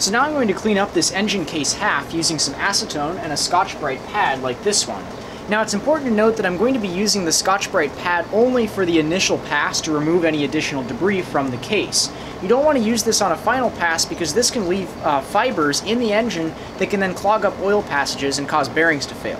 So now I'm going to clean up this engine case half using some acetone and a Scotch-Brite pad like this one. Now it's important to note that I'm going to be using the Scotch-Brite pad only for the initial pass to remove any additional debris from the case. You don't want to use this on a final pass because this can leave fibers in the engine that can then clog up oil passages and cause bearings to fail.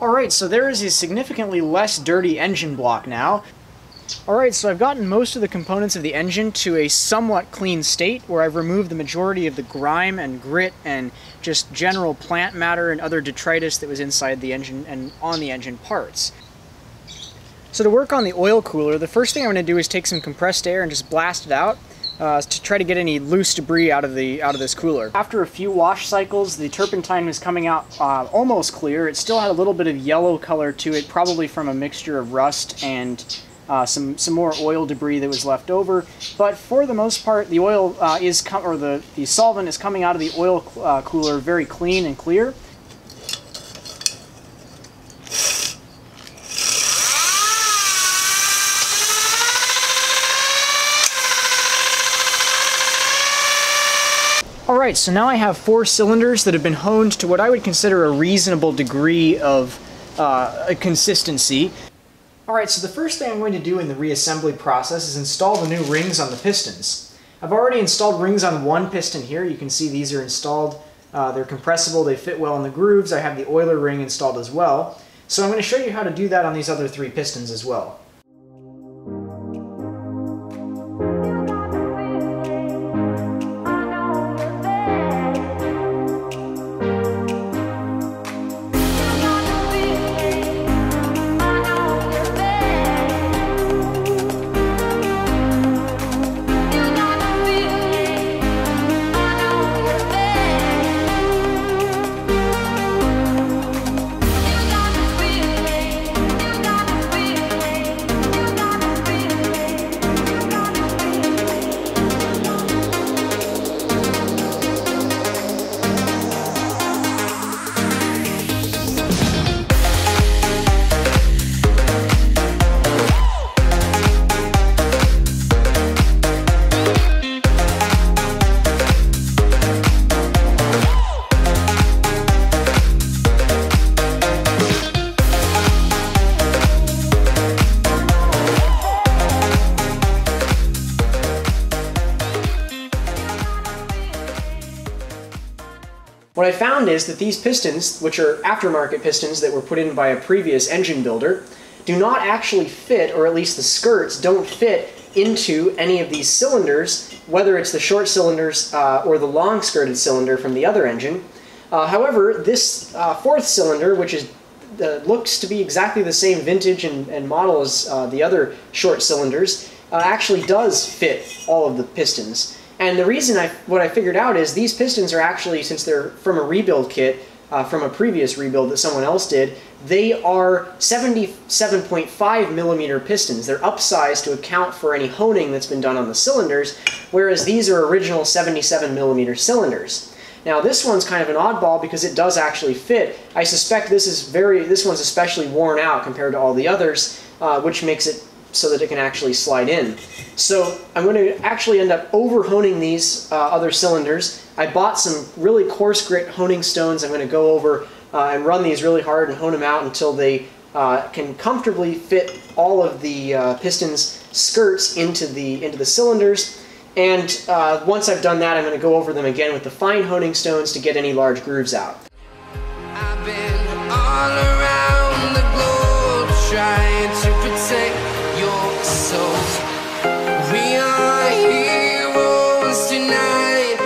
Alright, so there is a significantly less dirty engine block now. Alright, so I've gotten most of the components of the engine to a somewhat clean state where I've removed the majority of the grime and grit and just general plant matter and other detritus that was inside the engine and on the engine parts. So to work on the oil cooler, the first thing I'm going to do is take some compressed air and just blast it out. To try to get any loose debris out of this cooler. After a few wash cycles, the turpentine was coming out almost clear. It still had a little bit of yellow color to it, probably from a mixture of rust and some more oil debris that was left over. But for the most part, the oil or the solvent is coming out of the oil cooler very clean and clear. Alright, so now I have four cylinders that have been honed to what I would consider a reasonable degree of consistency. Alright, so the first thing I'm going to do in the reassembly process is install the new rings on the pistons. I've already installed rings on one piston here. You can see these are installed. They're compressible, they fit well in the grooves. I have the oiler ring installed as well. So I'm going to show you how to do that on these other three pistons as well. What I found is that these pistons, which are aftermarket pistons that were put in by a previous engine builder, do not actually fit, or at least the skirts don't fit into any of these cylinders, whether it's the short cylinders or the long skirted cylinder from the other engine. However, this fourth cylinder, which is looks to be exactly the same vintage and model as the other short cylinders, actually does fit all of the pistons. And the reason what I figured out is these pistons are actually, since they're from a rebuild kit, from a previous rebuild that someone else did, they are 77.5 millimeter pistons. They're upsized to account for any honing that's been done on the cylinders, whereas these are original 77 millimeter cylinders. Now this one's kind of an oddball because it does actually fit. I suspect this one's especially worn out compared to all the others, which makes it so that it can actually slide in. So I'm going to actually end up over-honing these other cylinders. I bought some really coarse grit honing stones. I'm going to go over and run these really hard and hone them out until they can comfortably fit all of the piston's skirts into the cylinders. And once I've done that, I'm going to go over them again with the fine honing stones to get any large grooves out. I've been all around the globe trying to protect your soul. We are heroes tonight.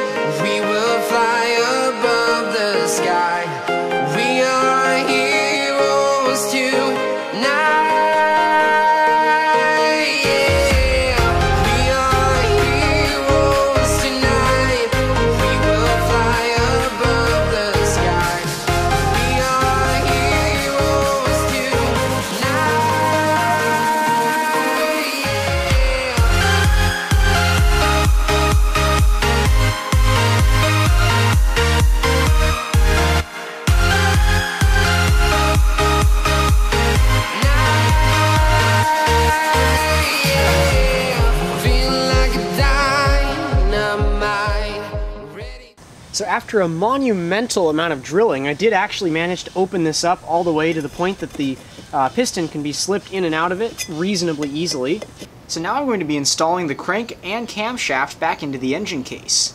We will fly above the sky. We are heroes tonight. So after a monumental amount of drilling, I did actually manage to open this up all the way to the point that the piston can be slipped in and out of it reasonably easily. So now I'm going to be installing the crank and camshaft back into the engine case.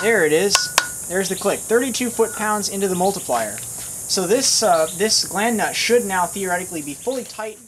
There it is. There's the click. 32 foot-pounds into the multiplier. So this gland nut should now theoretically be fully tightened.